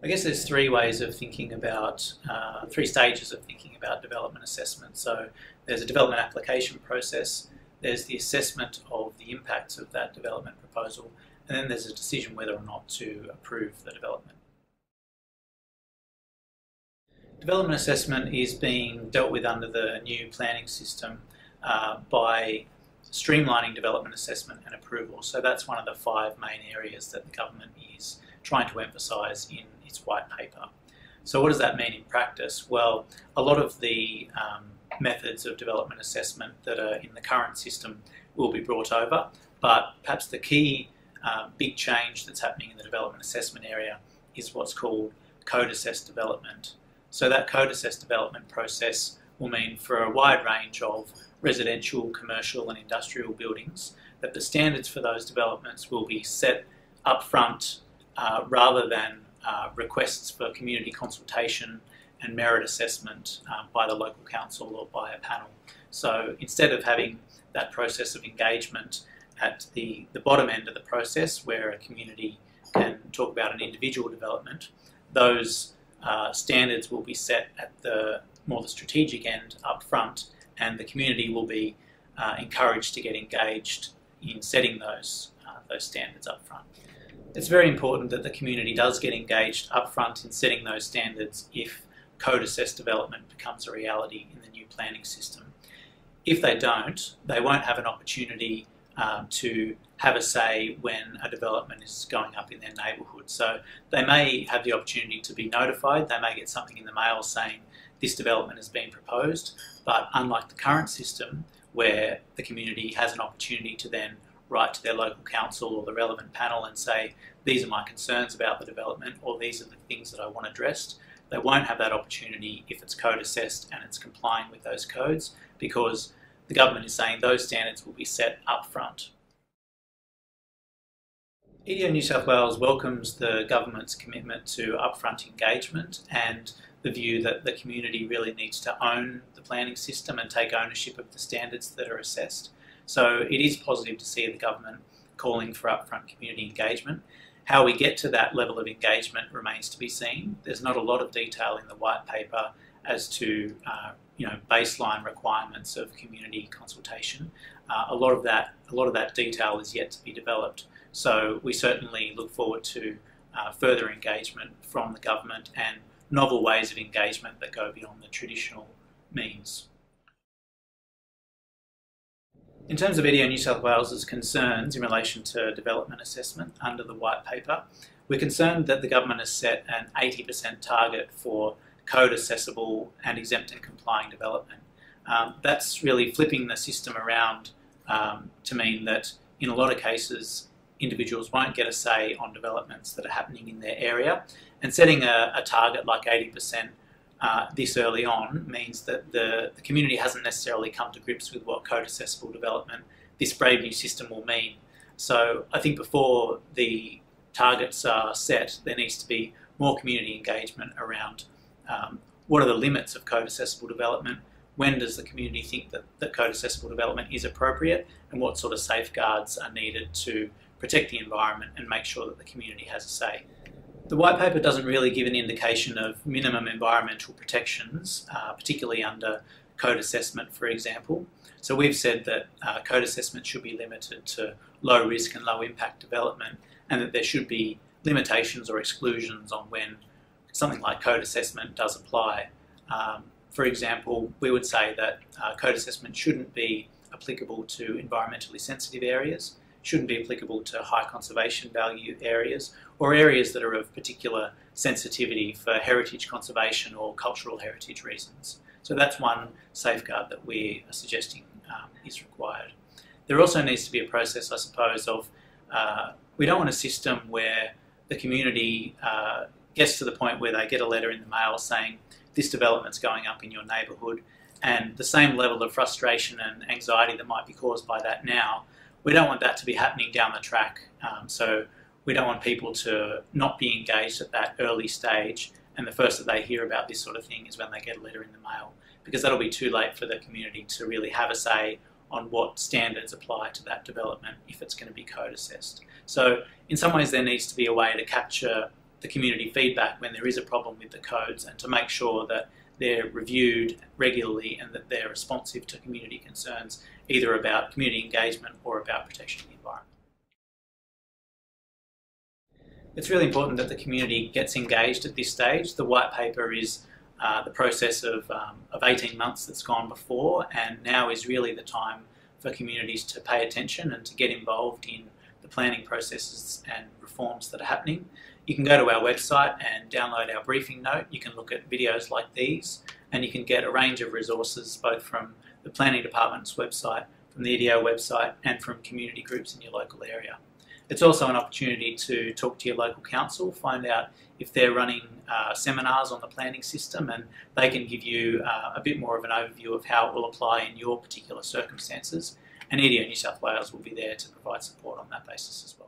I guess there's three ways of thinking about, three stages of thinking about development assessment. So there's a development application process, there's the assessment of the impacts of that development proposal, and then there's a decision whether or not to approve the development. Development assessment is being dealt with under the new planning system by streamlining development assessment and approval. So that's one of the five main areas that the government is trying to emphasise in its white paper. So what does that mean in practice? Well, a lot of the methods of development assessment that are in the current system will be brought over, but perhaps the key big change that's happening in the development assessment area is what's called code-assessed development. So that code-assessed development process will mean for a wide range of residential, commercial and industrial buildings that the standards for those developments will be set up front rather than requests for community consultation and merit assessment by the local council or by a panel. So instead of having that process of engagement at the bottom end of the process where a community can talk about an individual development, those standards will be set at the more the strategic end up front, and the community will be encouraged to get engaged in setting those standards up front. It's very important that the community does get engaged up front in setting those standards if code-assessed development becomes a reality in the new planning system. If they don't, they won't have an opportunity to have a say when a development is going up in their neighbourhood. So they may have the opportunity to be notified, they may get something in the mail saying this development has been proposed, but unlike the current system where the community has an opportunity to then write to their local council or the relevant panel and say these are my concerns about the development or these are the things that I want addressed, they won't have that opportunity if it's code assessed and it's complying with those codes, because the government is saying those standards will be set up front. EDO New South Wales welcomes the government's commitment to upfront engagement and the view that the community really needs to own the planning system and take ownership of the standards that are assessed. So it is positive to see the government calling for upfront community engagement. How we get to that level of engagement remains to be seen. There's not a lot of detail in the white paper as to baseline requirements of community consultation. A lot of that detail is yet to be developed. So we certainly look forward to further engagement from the government and novel ways of engagement that go beyond the traditional means. In terms of EDO New South Wales's concerns in relation to development assessment under the white paper, we're concerned that the government has set an 80% target for code accessible and exempt and complying development. That's really flipping the system around to mean that in a lot of cases individuals won't get a say on developments that are happening in their area, and setting a target like 80% this early on means that the community hasn't necessarily come to grips with what code accessible development this brave new system will mean. So I think before the targets are set, there needs to be more community engagement around what are the limits of code accessible development, when does the community think that code accessible development is appropriate, and what sort of safeguards are needed to protect the environment and make sure that the community has a say. The white paper doesn't really give an indication of minimum environmental protections, particularly under code assessment, for example. So we've said that code assessment should be limited to low risk and low impact development, and that there should be limitations or exclusions on when something like code assessment does apply. For example, we would say that code assessment shouldn't be applicable to environmentally sensitive areas, shouldn't be applicable to high conservation value areas, or areas that are of particular sensitivity for heritage conservation or cultural heritage reasons. So that's one safeguard that we are suggesting is required. There also needs to be a process, I suppose, of we don't want a system where the community gets to the point where they get a letter in the mail saying this development's going up in your neighbourhood, and the same level of frustration and anxiety that might be caused by that now, we don't want that to be happening down the track. So we don't want people to not be engaged at that early stage, and the first that they hear about this sort of thing is when they get a letter in the mail, because that'll be too late for the community to really have a say on what standards apply to that development if it's going to be code assessed. So in some ways there needs to be a way to capture the community feedback when there is a problem with the codes, and to make sure that they're reviewed regularly and that they're responsive to community concerns, either about community engagement or about protection of the environment. It's really important that the community gets engaged at this stage. The white paper is the process of 18 months that's gone before, and now is really the time for communities to pay attention and to get involved in the planning processes and reforms that are happening. You can go to our website and download our briefing note. You can look at videos like these, and you can get a range of resources both from the Planning Department's website, from the EDO website, and from community groups in your local area. It's also an opportunity to talk to your local council, find out if they're running seminars on the planning system, and they can give you a bit more of an overview of how it will apply in your particular circumstances. And EDO New South Wales will be there to provide support on that basis as well.